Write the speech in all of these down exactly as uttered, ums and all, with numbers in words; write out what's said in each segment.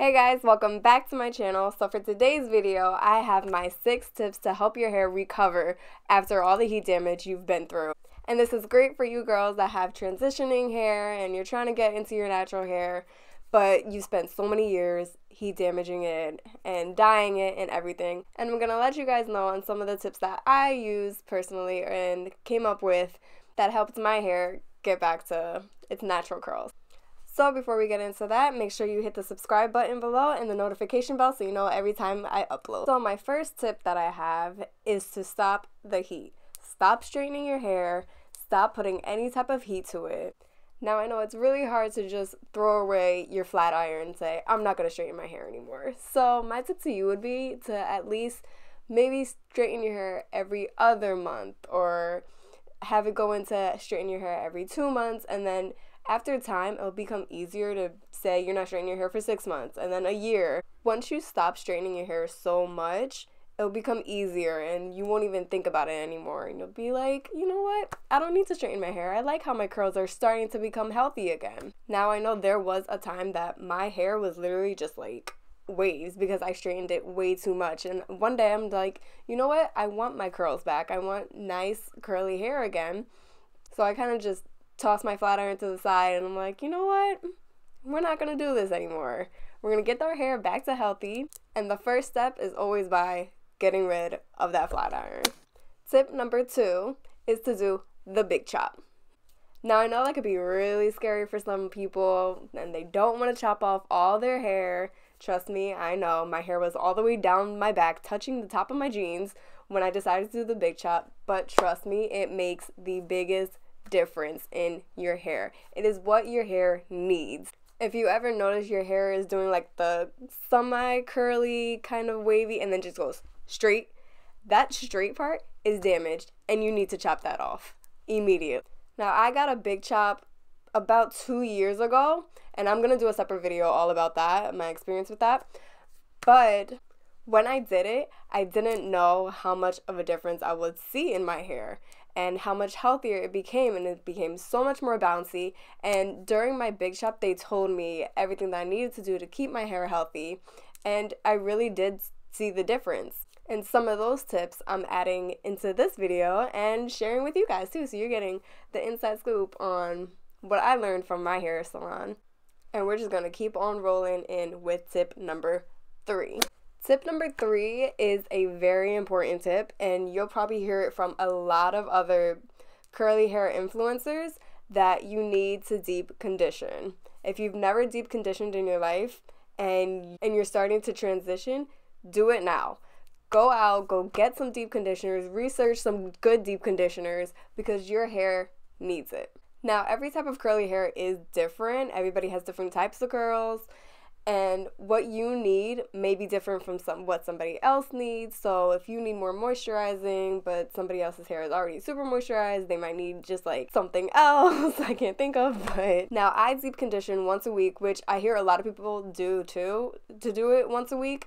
Hey guys, welcome back to my channel. So for today's video, I have my six tips to help your hair recover after all the heat damage you've been through. And this is great for you girls that have transitioning hair and you're trying to get into your natural hair, but you spent so many years heat damaging it and dyeing it and everything. And I'm gonna let you guys know on some of the tips that I use personally and came up with that helped my hair get back to its natural curls. So before we get into that, make sure you hit the subscribe button below and the notification bell so you know every time I upload. So my first tip that I have is to stop the heat. Stop straightening your hair. Stop putting any type of heat to it. Now I know it's really hard to just throw away your flat iron and say, I'm not going to straighten my hair anymore. So my tip to you would be to at least maybe straighten your hair every other month or have it go into straighten your hair every two months and then after time, it'll become easier to say you're not straightening your hair for six months and then a year. Once you stop straightening your hair so much, it'll become easier and you won't even think about it anymore. And you'll be like, you know what? I don't need to straighten my hair. I like how my curls are starting to become healthy again. Now I know there was a time that my hair was literally just like waves because I straightened it way too much. And one day I'm like, you know what? I want my curls back. I want nice curly hair again. So I kind of just toss my flat iron to the side and I'm like, you know what, we're not gonna do this anymore. We're gonna get our hair back to healthy, and the first step is always by getting rid of that flat iron. Tip number two is to do the big chop. Now I know that could be really scary for some people and they don't want to chop off all their hair. Trust me, I know my hair was all the way down my back touching the top of my jeans when I decided to do the big chop, but trust me, it makes the biggest difference in your hair. It is what your hair needs. If you ever notice your hair is doing like the semi curly kind of wavy and then just goes straight, that straight part is damaged and you need to chop that off immediately. Now I got a big chop about two years ago and I'm gonna do a separate video all about that, my experience with that, but when I did it, I didn't know how much of a difference I would see in my hair and how much healthier it became, and it became so much more bouncy. And during my big chop, they told me everything that I needed to do to keep my hair healthy, and I really did see the difference. And some of those tips I'm adding into this video and sharing with you guys too, so you're getting the inside scoop on what I learned from my hair salon. And we're just gonna keep on rolling in with tip number three. Tip number three is a very important tip, and you'll probably hear it from a lot of other curly hair influencers that you need to deep condition. If you've never deep conditioned in your life and, and you're starting to transition, do it now. Go out, go get some deep conditioners, research some good deep conditioners because your hair needs it. Now, every type of curly hair is different. Everybody has different types of curls. And what you need may be different from some, what somebody else needs. So if you need more moisturizing, but somebody else's hair is already super moisturized, they might need just like something else I can't think of. But now I deep condition once a week, which I hear a lot of people do too, to do it once a week.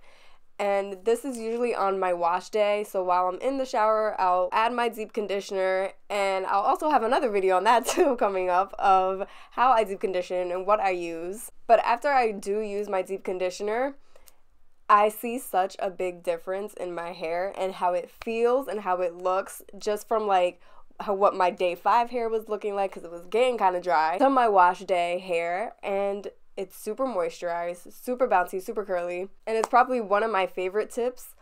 And this is usually on my wash day. So while I'm in the shower, I'll add my deep conditioner, and I'll also have another video on that too coming up of how I deep condition and what I use. But after I do use my deep conditioner, I see such a big difference in my hair and how it feels and how it looks, just from like how, what my day five hair was looking like because it was getting kind of dry, to my wash day hair, and it's super moisturized, super bouncy, super curly, and it's probably one of my favorite tips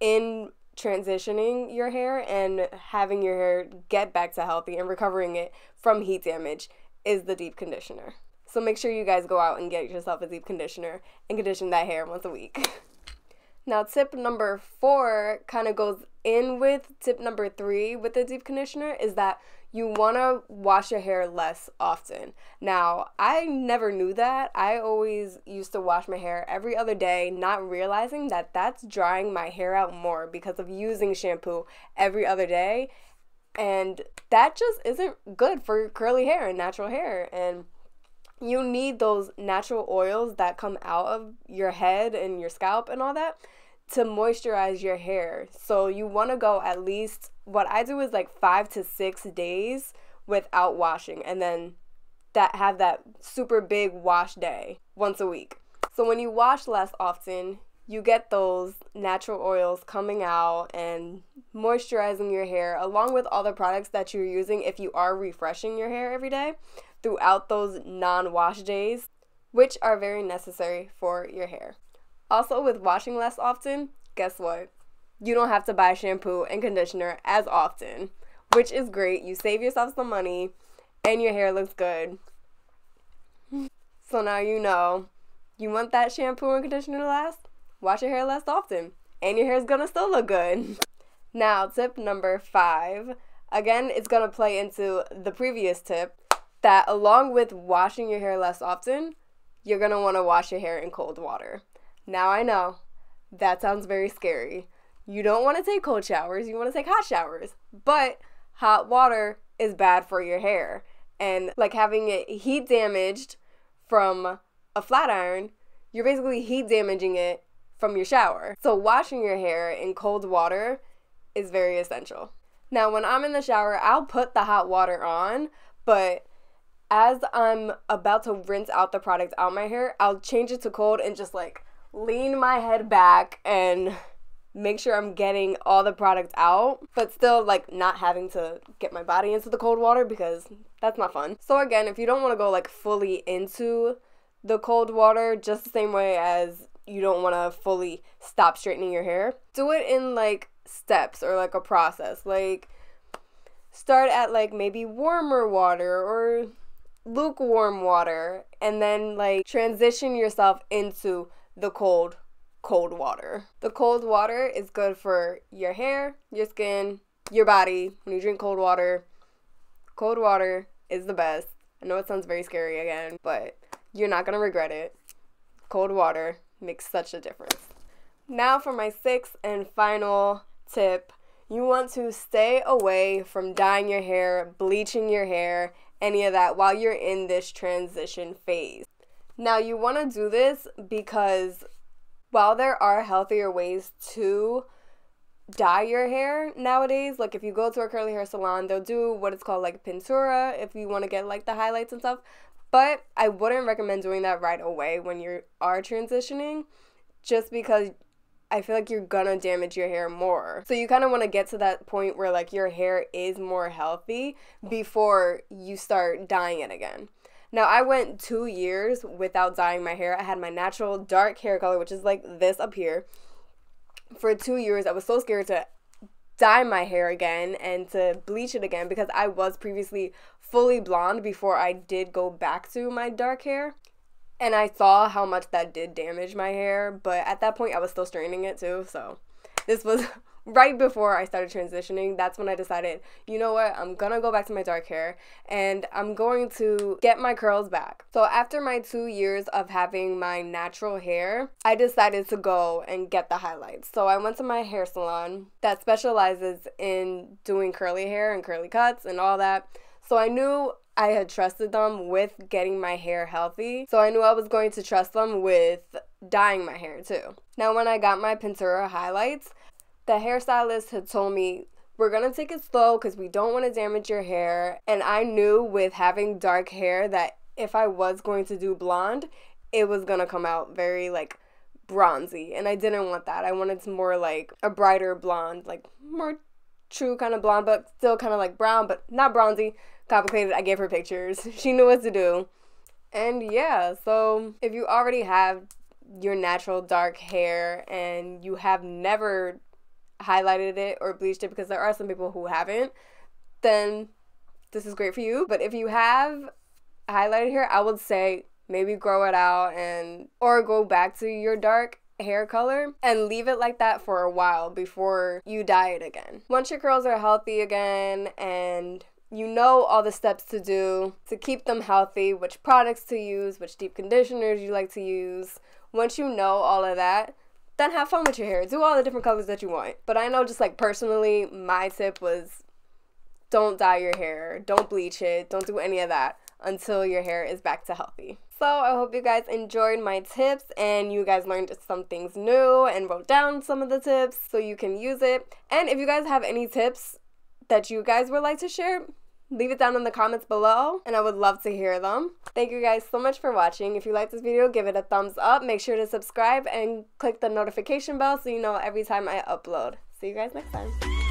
in transitioning your hair and having your hair get back to healthy and recovering it from heat damage is the deep conditioner. So make sure you guys go out and get yourself a deep conditioner and condition that hair once a week. Now tip number four kind of goes in with tip number three with the deep conditioner, is that you want to wash your hair less often. Now, I never knew that. I always used to wash my hair every other day, not realizing that that's drying my hair out more because of using shampoo every other day. And that just isn't good for curly hair and natural hair. And you need those natural oils that come out of your head and your scalp and all that to moisturize your hair. So you want to go at least, what I do is like five to six days without washing, and then that have that super big wash day once a week. So when you wash less often, you get those natural oils coming out and moisturizing your hair, along with all the products that you're using if you are refreshing your hair every day throughout those non-wash days, which are very necessary for your hair. Also, with washing less often, guess what? You don't have to buy shampoo and conditioner as often, which is great. You save yourself some money and your hair looks good. So now you know. You want that shampoo and conditioner to last? Wash your hair less often, and your hair is going to still look good. Now, tip number five. Again, it's going to play into the previous tip that along with washing your hair less often, you're going to want to wash your hair in cold water. Now, I know, that sounds very scary. You don't want to take cold showers, you want to take hot showers, but hot water is bad for your hair. And like having it heat damaged from a flat iron, you're basically heat damaging it from your shower. So washing your hair in cold water is very essential. Now, when I'm in the shower, I'll put the hot water on, but as I'm about to rinse out the product out my hair, I'll change it to cold and just like lean my head back and make sure I'm getting all the product out, but still like not having to get my body into the cold water because that's not fun. So again, if you don't want to go like fully into the cold water, just the same way as you don't want to fully stop straightening your hair, do it in like steps or like a process. Like start at like maybe warmer water or lukewarm water and then like transition yourself into the cold cold water. The cold water is good for your hair, your skin, your body. When you drink cold water, cold water is the best. I know it sounds very scary again, but you're not going to regret it. Cold water makes such a difference. Now for my sixth and final tip. You want to stay away from dyeing your hair, bleaching your hair, any of that while you're in this transition phase. Now you want to do this because while there are healthier ways to dye your hair nowadays, like if you go to a curly hair salon, they'll do what it's called like Pintura if you want to get like the highlights and stuff. But I wouldn't recommend doing that right away when you are transitioning, just because I feel like you're gonna damage your hair more. So you kind of want to get to that point where like your hair is more healthy before you start dyeing it again. Now, I went two years without dyeing my hair. I had my natural dark hair color, which is like this up here. For two years, I was so scared to dye my hair again and to bleach it again because I was previously fully blonde before I did go back to my dark hair, and I saw how much that did damage my hair, but at that point I was still straightening it too, so this was right before I started transitioning. That's when I decided, you know what, I'm gonna go back to my dark hair and I'm going to get my curls back. So after my two years of having my natural hair, I decided to go and get the highlights. So I went to my hair salon that specializes in doing curly hair and curly cuts and all that. So I knew I had trusted them with getting my hair healthy. So I knew I was going to trust them with dyeing my hair too. Now when I got my Pintura highlights, the hairstylist had told me, we're gonna take it slow because we don't want to damage your hair. And I knew with having dark hair that if I was going to do blonde, it was gonna come out very like bronzy. And I didn't want that. I wanted more like a brighter blonde, like more true kind of blonde, but still kind of like brown, but not bronzy. Complicated. I gave her pictures. She knew what to do. And yeah, so if you already have your natural dark hair and you have never highlighted it or bleached it, because there are some people who haven't, then this is great for you. But if you have highlighted hair, I would say maybe grow it out and or go back to your dark hair color and leave it like that for a while before you dye it again. Once your curls are healthy again and you know all the steps to do to keep them healthy, which products to use, which deep conditioners you like to use, once you know all of that, then have fun with your hair. Do all the different colors that you want. But I know just like personally, my tip was don't dye your hair, don't bleach it, don't do any of that until your hair is back to healthy. So I hope you guys enjoyed my tips and you guys learned some things new and wrote down some of the tips so you can use it. And if you guys have any tips that you guys would like to share, Leave it down in the comments below, and I would love to hear them. Thank you guys so much for watching. If you liked this video, give it a thumbs up. Make sure to subscribe and click the notification bell so you know every time I upload. See you guys next time.